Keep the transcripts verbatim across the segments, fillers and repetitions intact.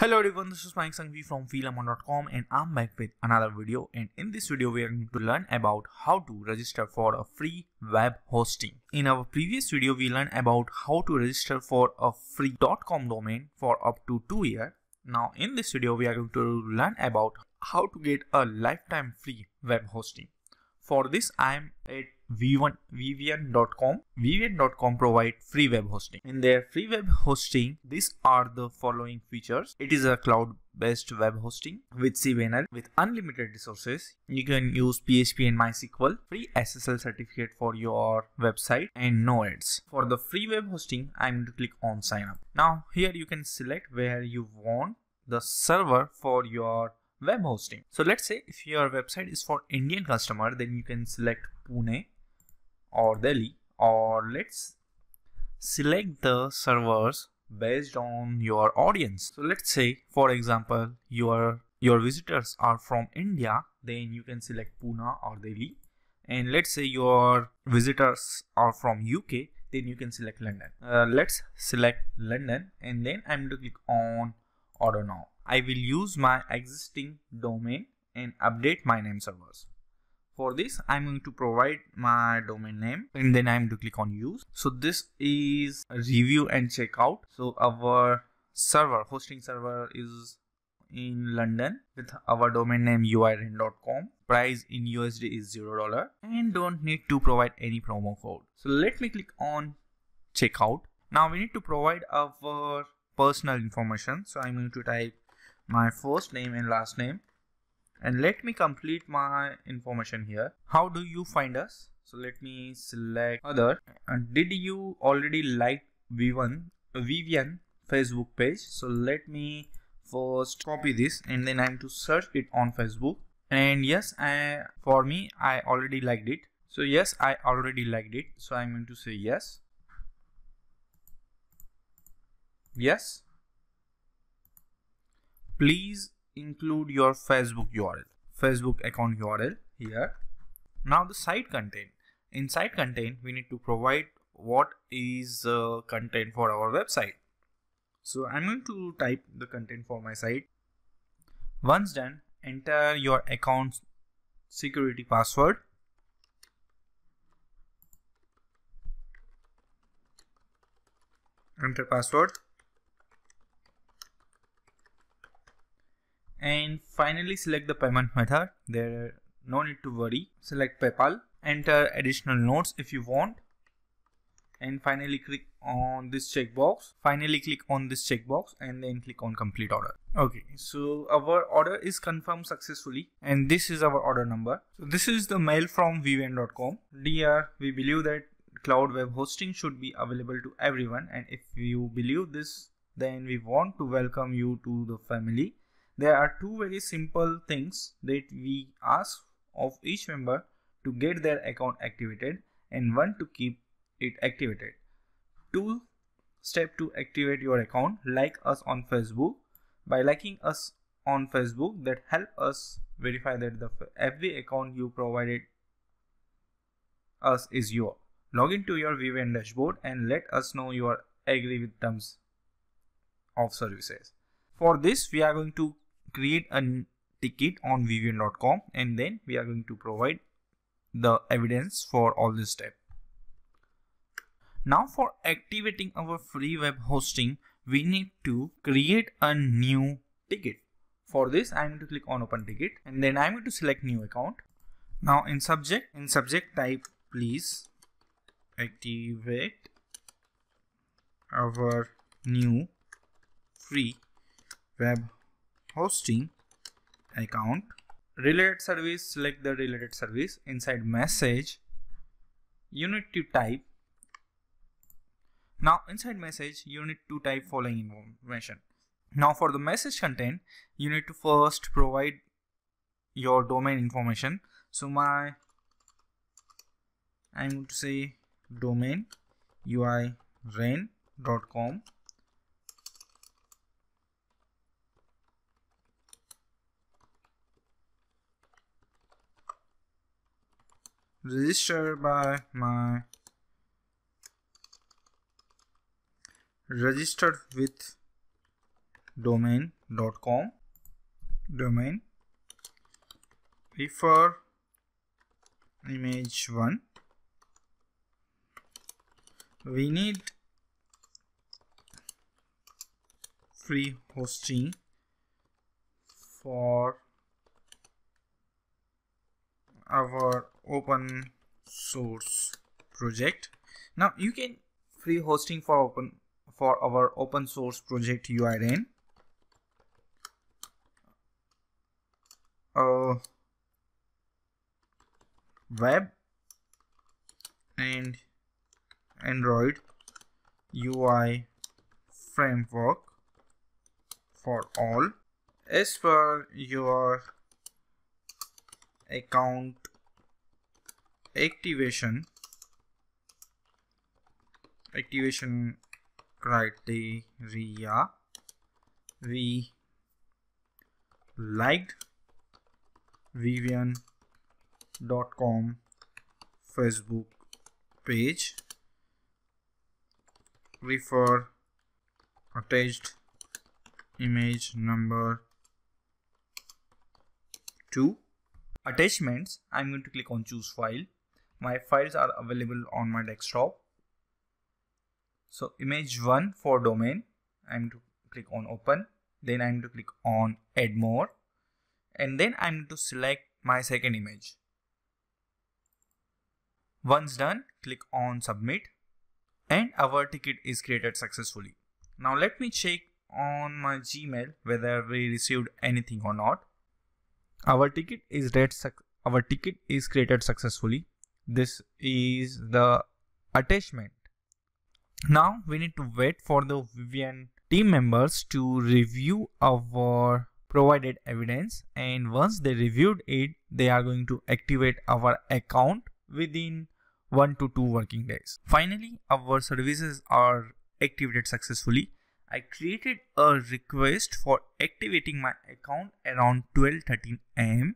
Hello everyone, this is Mayank Sanghvi from filamon dot com and I'm back with another video, and in this video we are going to learn about how to register for a free web hosting. In our previous video we learned about how to register for a free .com domain for up to two years. Now in this video we are going to learn about how to get a lifetime free web hosting. For this I am at V one V V N dot com. V V N dot com provide free web hosting. In their free web hosting, these are the following features. It is a cloud-based web hosting with cPanel with unlimited resources. You can use P H P and MySQL, free S S L certificate for your website, and no ads. For the free web hosting, I'm going to click on sign up. Now here you can select where you want the server for your web hosting. So let's say if your website is for Indian customer, then you can select Pune or Delhi, or let's select the servers based on your audience. So let's say for example your your visitors are from India, then you can select Pune or Delhi, and let's say your visitors are from U K, then you can select London. Uh, let's select London, and then I'm going to click on order now. I will use my existing domain and update my name servers. For this, I'm going to provide my domain name, and then I'm going to click on use. So this is review and checkout. So our server, hosting server is in London with our domain name u i ren dot com. Price in U S D is zero dollars and don't need to provide any promo code. So let me click on checkout. Now we need to provide our personal information. So I'm going to type my first name and last name. And let me complete my information here. How do you find us? So let me select other. And did you already like V one V V N Facebook page? So let me first copy this, and then I'm to search it on Facebook. And yes, I for me I already liked it. So yes, I already liked it. So I'm going to say yes. Yes. Please include your Facebook U R L, Facebook account U R L here. Now the site content. In site content, we need to provide what is uh, content for our website. So I'm going to type the content for my site. Once done, enter your account's security password. Enter password. And finally select the payment method. There no need to worry. Select PayPal. Enter additional notes if you want. And finally click on this checkbox. Finally click on this checkbox and then click on complete order. Okay, so our order is confirmed successfully, and this is our order number. So this is the mail from V V N dot com. Dear, we believe that cloud web hosting should be available to everyone, and if you believe this, then we want to welcome you to the family. There are two very simple things that we ask of each member: to get their account activated and one to keep it activated. Two, step to activate your account. Like us on Facebook. By liking us on Facebook, that help us verify that the F B account you provided us is yours. Log into your V V N dashboard and let us know you agree with terms of services. For this, we are going to create a ticket on V V N dot com, and then we are going to provide the evidence for all this step. Now for activating our free web hosting, we need to create a new ticket. For this, I am going to click on open ticket, and then I am going to select new account. Now in subject, in subject type please activate our new free web hosting account. Related service, select the related service. Inside message, you need to type. Now inside message, you need to type following information. Now for the message content, you need to first provide your domain information. So my, I'm going to say domain u i ren dot com. Register by my registered with domain dot com domain refer image one. We need free hosting for our open source project. Now you can free hosting for open for our open source project U I R N. Uh, web and Android U I framework for all. As per your account activation activation criteria, we liked Vivian dot com Facebook page. Refer attached image number two. Attachments, I'm going to click on choose file. My files are available on my desktop. So image one for domain, I'm to click on open, then I'm to click on add more, and then I'm to select my second image. Once done, click on submit, and our ticket is created successfully. Now let me check on my Gmail whether we received anything or not. Our ticket is read our ticket is created successfully. This is the attachment. Now we need to wait for the V V N team members to review our provided evidence, and once they reviewed it, they are going to activate our account within one to two working days. Finally, our services are activated successfully. I created a request for activating my account around twelve thirteen A M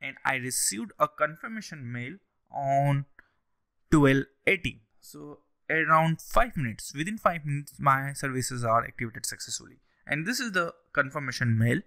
and I received a confirmation mail on twelve eighteen. So around five minutes, within five minutes, my services are activated successfully. And this is the confirmation mail.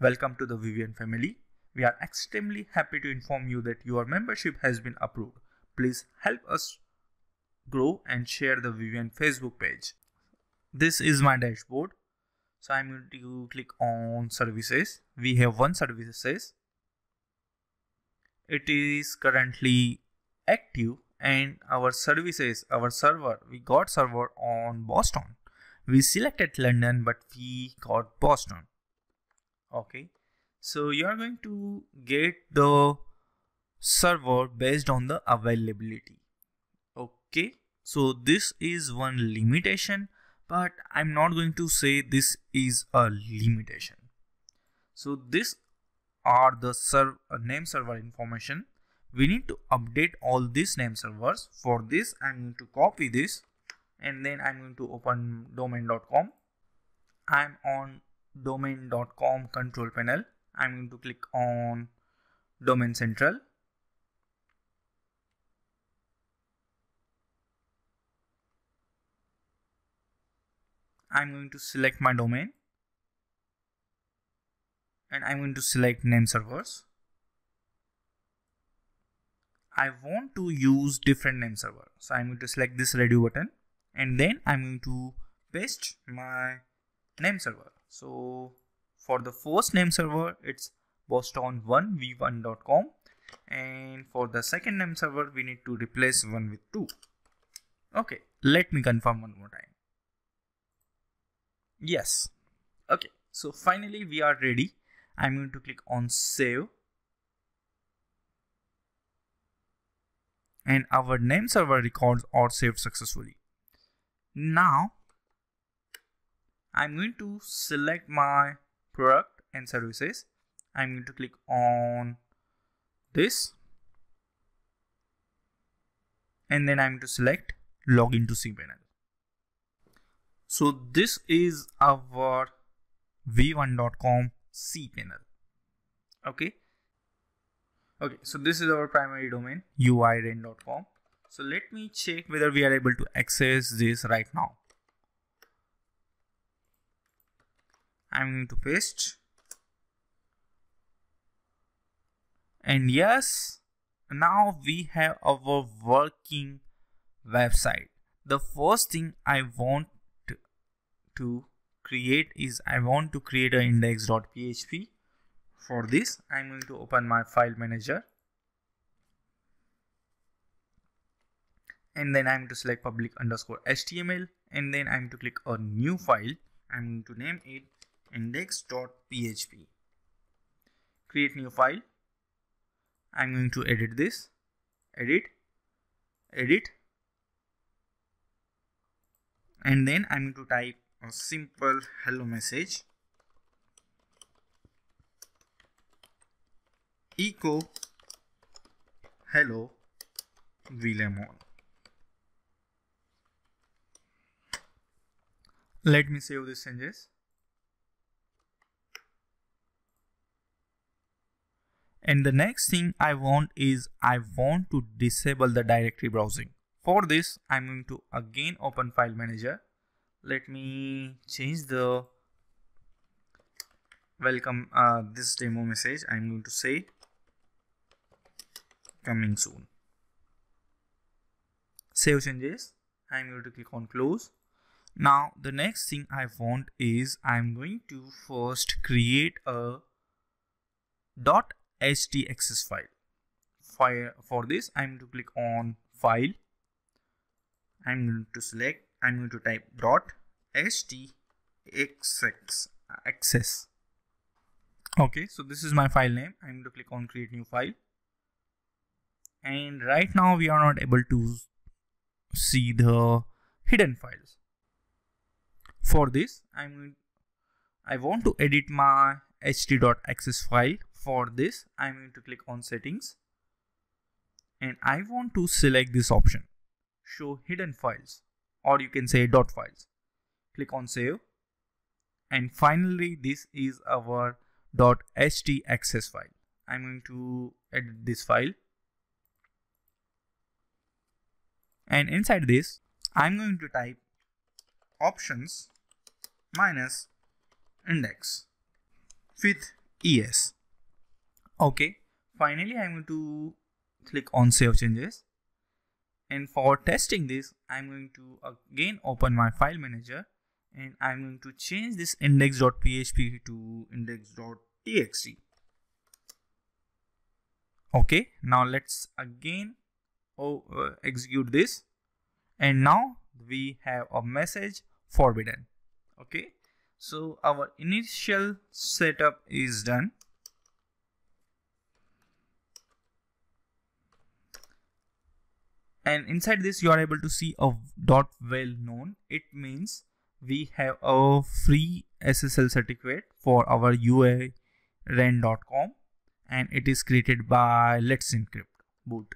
Welcome to the V V N family. We are extremely happy to inform you that your membership has been approved. Please help us grow and share the V V N Facebook page. This is my dashboard. So I'm going to click on services. We have one services. It is currently active, and our services, our server, we got server on Boston. We selected London, but we got Boston. Okay. So you are going to get the server based on the availability. Okay. So this is one limitation, but I'm not going to say this is a limitation. So these are the serv name server information. We need to update all these name servers. For this, I'm going to copy this and then I'm going to open domain dot com. I'm on domain dot com control panel. I'm going to click on Domain Central. I'm going to select my domain and I'm going to select name servers. I want to use different name server. So I'm going to select this radio button and then I'm going to paste my name server. So for the first name server, it's boston one v one dot com, and for the second name server, we need to replace one with two. Okay, let me confirm one more time. Yes. Okay, so finally we are ready. I'm going to click on save, and our name server records are saved successfully. Now I'm going to select my product and services. I'm going to click on this and then I'm going to select login to cPanel. So this is our v one dot com cPanel. Okay. Okay. So this is our primary domain, u i r e n dot com. So let me check whether we are able to access this right now. I'm going to paste. And yes, now we have our working website. The first thing I want to create is I want to create an index.php. For this, I'm going to open my file manager. And then I'm going to select public underscore html. And then I'm going to click a new file. I'm going to name it index.php. Create new file. I'm going to edit this. Edit. Edit. And then I'm going to type a simple hello message. Echo hello Vilemon. Let me save these changes. And the next thing I want is I want to disable the directory browsing. For this, I'm going to again open file manager. Let me change the welcome uh, this demo message. I'm going to say coming soon. Save changes. I'm going to click on close. Now the next thing I want is I'm going to first create a .htaccess file. For, for this I'm going to click on file. I'm going to select, I'm going to type .htaccess. Okay, so this is my file name. I'm going to click on create new file. And right now we are not able to see the hidden files. For this, I'm going, I want to edit my ht.access file. For this, I'm going to click on settings. And I want to select this option, show hidden files, or you can say dot files. Click on save. And finally, this is our .htaccess file. I'm going to edit this file. And inside this, I'm going to type options minus index with es. Okay, finally I'm going to click on save changes. And for testing this, I'm going to again open my file manager, and I'm going to change this index.php to index.txt. Okay, now let's again oh, uh, execute this, and now we have a message forbidden. Okay, so our initial setup is done. And inside this, you are able to see a dot well known. It means we have a free S S L certificate for our u i ren dot com, and it is created by Let's Encrypt boot.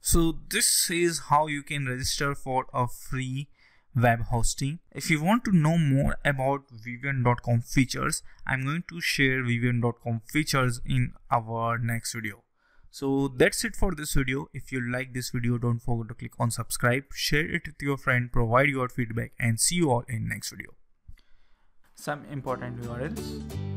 So this is how you can register for a free web hosting. If you want to know more about V V N dot com features, I'm going to share V V N dot com features in our next video. So that's it for this video. If you like this video, don't forget to click on subscribe, share it with your friend, provide your feedback, and see you all in next video. Some important U R Ls.